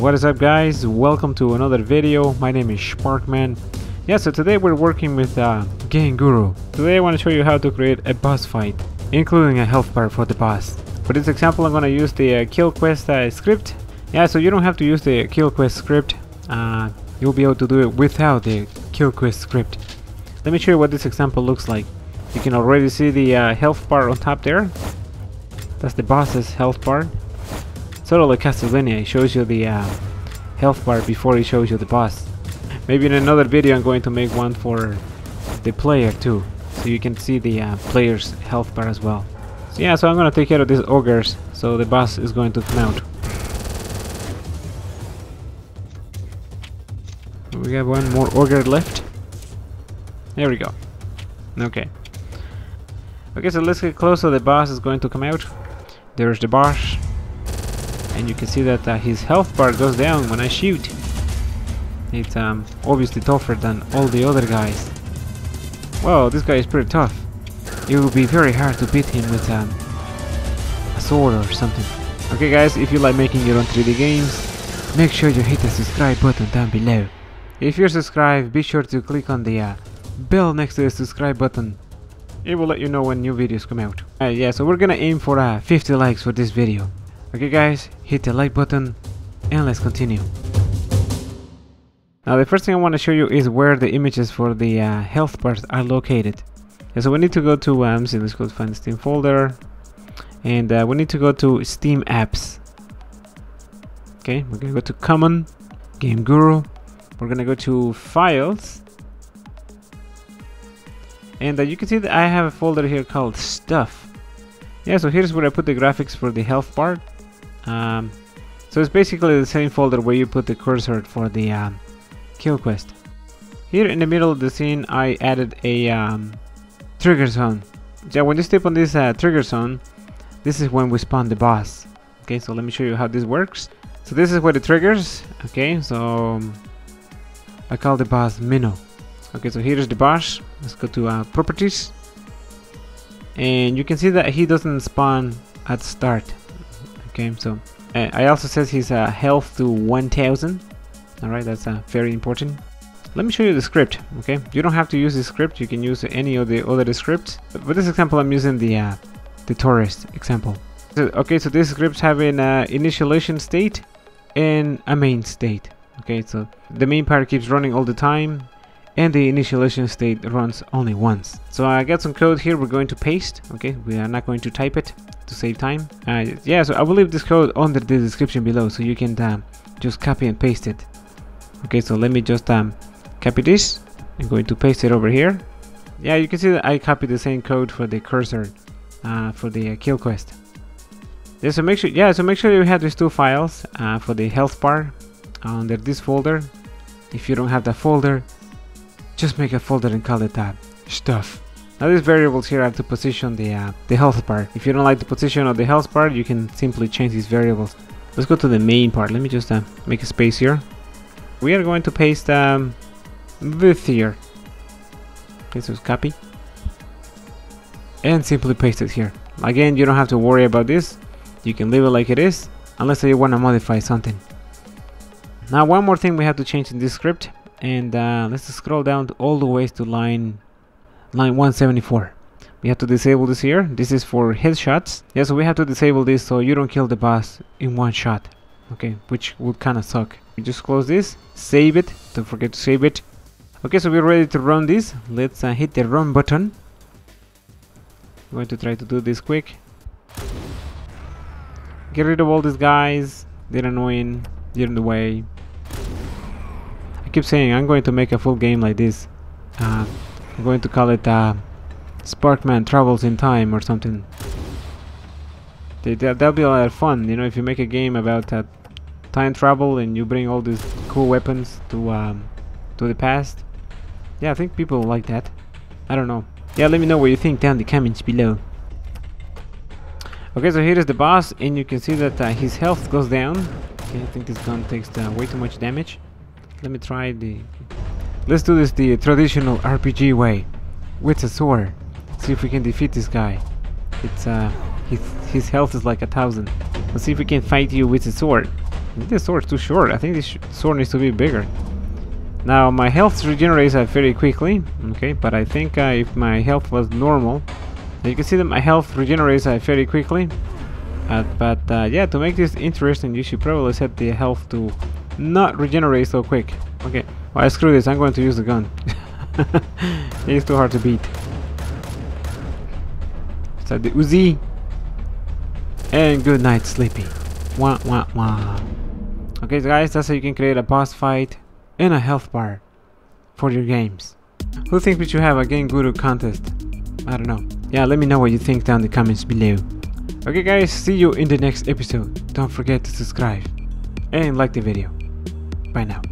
What is up, guys? Welcome to another video. My name is Sparkman. Yeah, so today we're working with Game Guru. Today I want to show you how to create a boss fight, including a health bar for the boss. For this example, I'm going to use the kill quest script. Yeah, so you don't have to use the kill quest script. You'll be able to do it without the kill quest script. Let me show you what this example looks like. You can already see the health bar on top there. That's the boss's health bar. Sort of like Castlevania, it shows you the health bar before it shows you the boss. Maybe in another video I'm going to make one for the player too, so you can see the player's health bar as well. So yeah, so I'm gonna take care of these ogres, so the boss is going to mount. We have one more ogre left. There we go. Okay, so let's get close. So the boss is going to come out. There's the boss, and you can see that his health bar goes down when I shoot. It's obviously tougher than all the other guys. Wow, this guy is pretty tough. It will be very hard to beat him with a sword or something. Okay, guys, if you like making your own 3D games, make sure you hit the subscribe button down below. If you're subscribed, be sure to click on the bell next to the subscribe button. It will let you know when new videos come out. Yeah, so we're gonna aim for 50 likes for this video. Okay, guys, hit the like button and let's continue. Now the first thing I want to show you is where the images for the health bars are located. Yeah, so we need to go to let's go find the Steam folder, and we need to go to Steam apps. Okay, we're gonna go to Common, Game Guru. We're gonna go to Files. And you can see that I have a folder here called Stuff. Yeah, so here's where I put the graphics for the health bar. So it's basically the same folder where you put the cursor for the kill quest. Here in the middle of the scene, I added a trigger zone. Yeah, when you step on this trigger zone, this is when we spawn the boss. Okay, so let me show you how this works. So this is where it triggers. Okay, so I call the boss Minnow. Okay, so here's the boss. Let's go to properties, and you can see that he doesn't spawn at start. Okay, so I also set his health to 1000. Alright, that's very important. Let me show you the script. Okay, you don't have to use this script, you can use any of the other scripts. For this example, I'm using the tourist example. So, okay, so these scripts have an initialization state and a main state. Okay, so the main part keeps running all the time, and the initialization state runs only once. So I got some code here we're going to paste. Okay, we are not going to type it to save time. Yeah, so I will leave this code under the description below, so you can just copy and paste it. Okay, so let me just copy this. I'm going to paste it over here. Yeah, you can see that I copied the same code for the cursor for the kill quest. Yeah, so make sure you have these two files for the health bar under this folder. If you don't have that folder, just make a folder and call it Stuff. Now these variables here are to position the health bar. If you don't like the position of the health bar, you can simply change these variables. Let's go to the main part. Let me just make a space here. We are going to paste this here. Okay, so copy and simply paste it here. Again, you don't have to worry about this. You can leave it like it is, unless you want to modify something. Now one more thing we have to change in this script. And let's scroll down all the way to line 174. We have to disable this here. This is for headshots. Yeah, so we have to disable this so you don't kill the boss in one shot. Okay, which would kind of suck. We just close this, save it. Don't forget to save it. Okay, so we're ready to run this. Let's hit the run button. I'm going to try to do this quick. Get rid of all these guys. They're annoying. They're in the way. Keep saying I'm going to make a full game like this. I'm going to call it Sparkman Travels in Time or something. That'll be a lot of fun, you know, if you make a game about time travel and you bring all these cool weapons to the past. Yeah, I think people like that. I don't know. Yeah, let me know what you think down in the comments below. Okay, so here is the boss, and you can see that his health goes down. Okay, I think this gun takes way too much damage. Let me try the... Let's do this the traditional RPG way, with a sword. See if we can defeat this guy. It's his health is like 1000. Let's see if we can fight you with a sword. This sword's too short. I think this sword needs to be bigger. Now my health regenerates very quickly. Okay, but I think if my health was normal, you can see that my health regenerates very quickly. But yeah, to make this interesting, you should probably set the health to not regenerate so quick. Okay, well, screw this. I'm going to use the gun. It's too hard to beat. So the Uzi. And good night, sleepy. Wah, wah, wah. Okay, so guys, that's how you can create a boss fight and a health bar for your games. Who thinks we should have a Game Guru contest? I don't know. Yeah, let me know what you think down in the comments below. Okay guys, see you in the next episode. Don't forget to subscribe and like the video. Bye now.